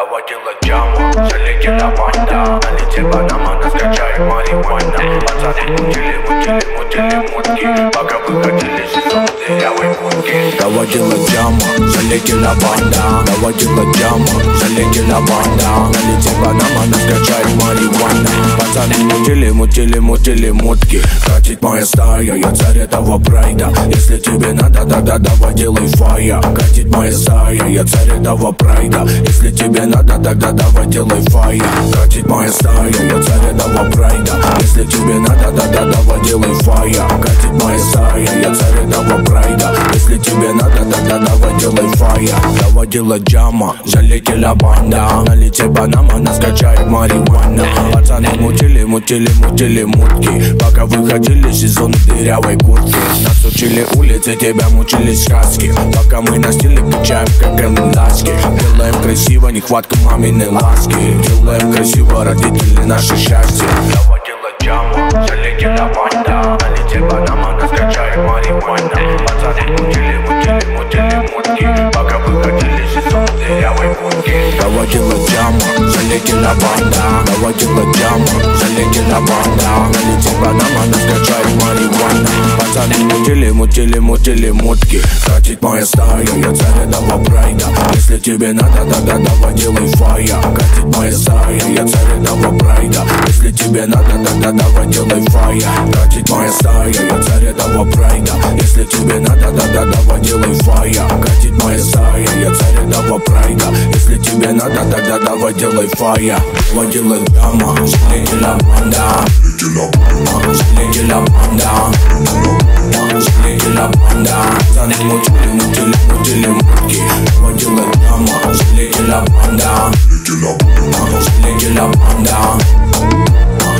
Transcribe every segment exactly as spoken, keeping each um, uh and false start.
Доводила тему, залетела банда. На лице Панама нас качает марихуана. Пацаны мутили, мутили, мутили мутки, пока выходились из дырявой будки. Доводила тему, залетела банда. Доводила тему, залетела банда. На лице Панама нас качает марихуана. Пацаны мутили, мутили, мутили мутки. Катит моя стая, я царь этого прайда. Если тебе надо, тогда давай делай фая. Катит моя стая, я царь этого прайда. Если тебе надо, тогда давай делай файер. Катит моя стая, я царь этого прайда. Если тебе надо, тогда давай делай файер. Катит моя стая, я царь этого прайда. Если тебе надо, тогда давай делай файер. Доводила джама, залетела банда. На лице Панама нас качает марихуана. Пацаны мутили, мутили, мутили мутки, пока выходили из зоны дырявой куртки. Нас учили улицы, тебя мучили сказки, пока мы на стиле качаем, как календачки. Делаем красиво, не хватка маминой ласки. Делаем красиво, родители, наше счастье. Доводила джаму, залетела банда. На лице Панама нас качает марихуана. Пацаны мутили, мутили, мутили мутки, пока выходили из зоны дырявой будки. Доводила джаму, залетела банда. Доводила джаму, залетела банда. На лице Панама нас качает марихуана. Пацаны мутили, мутили, мутили мутки. Катит моя стая, я царь этого прайда. Если тебе надо, тогда давай делай фая. Катит моя стая, я царь этого прайда. Если тебе надо, тогда давай делай фая. Катит моя стая, я царь этого прайда. Если тебе надо, тогда давай делай фая. Катит моя стая, я царь этого прайда. Если тебе надо, тогда давай делай фая. Водила дама, залетела банда. Залетела банда. Залетела банда. Пацаны мутили, мутили, мутили мутки. Водила дама, залетела банда. Залетела банда.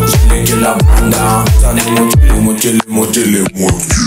Залетела банда. Пацаны мутили, мутили, мутили мутки.